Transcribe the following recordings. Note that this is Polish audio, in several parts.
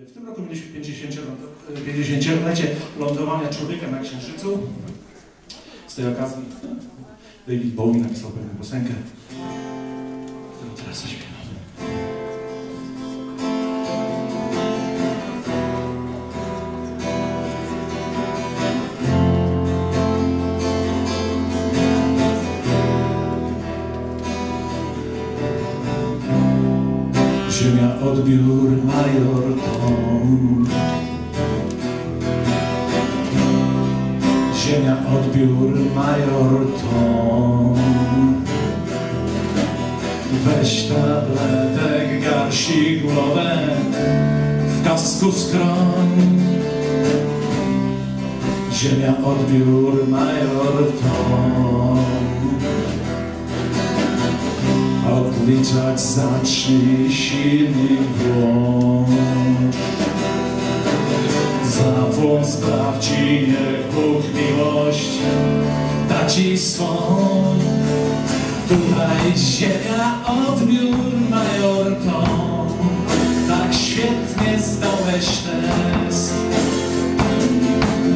W tym roku mieliśmy 50-lecie lądowania człowieka na Księżycu. Z tej okazji David Bowie napisał pewną piosenkę, którą teraz zaśpiewam. Ziemia odbiór major Tom. Ziemia odbiór major Tom. Weź tabletek, garści głowę, w kasku skroń. Ziemia odbiór major Tom. Odliczać zacznij, silny włącz. Za włącz sprawdzi, niech Bóg miłość da ci swą. Tutaj ziemia odbiór major Tom. Tak świetnie zdałeś test,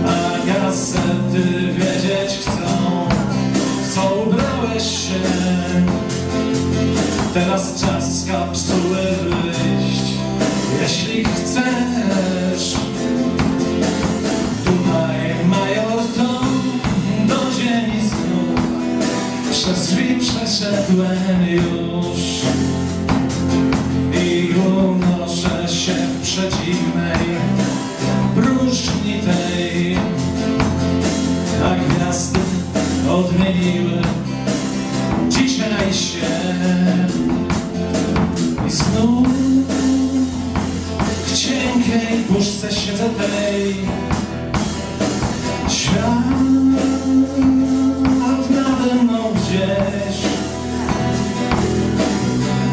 a gazety wiedzieć chcą, co ubrałeś się. Teraz czas z kapsuły wyjść, jeśli chcesz. Tutaj major Tom do ziemi znów, przez drzwi przeszedłem już i unoszę się w przeciwnej próżni tej, a gwiazdy odmieniły dzisiaj się. I znów w cienkiej puszce siedzę tej. Świat nade mną gdzieś,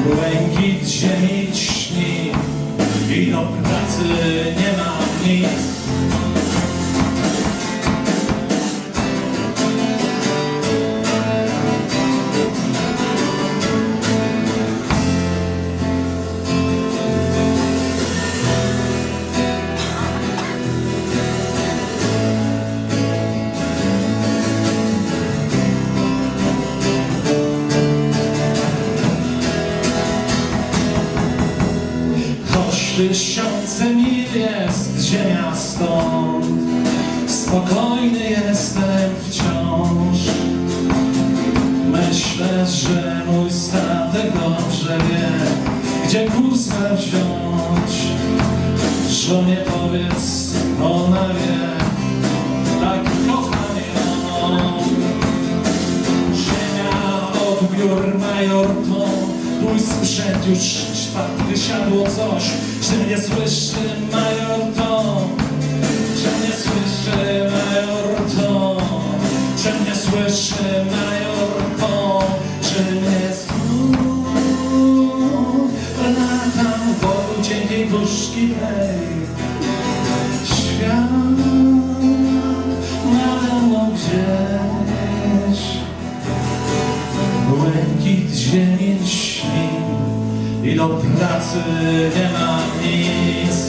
błękit ziemi śni i do pracy nie mam nic. Tysiące mil jest ziemia stąd, spokojny jestem wciąż. Myślę, że mój statek dobrze wie, gdzie kurs ma wziąć. Żonie powiedz, ona wie, tak kocham ją. Ziemia odbiór major Tom. Mój sprzęt już czwarty wysiadło coś. Czy mnie słyszy major Tom? Czy mnie słyszy major Tom? Czy mnie słyszy major Tom? Czy mnie znów latam wokół cienkiej puszki tej? Świat nade mną gdzieś, błękit ziemi śni i do pracy nie ma nic.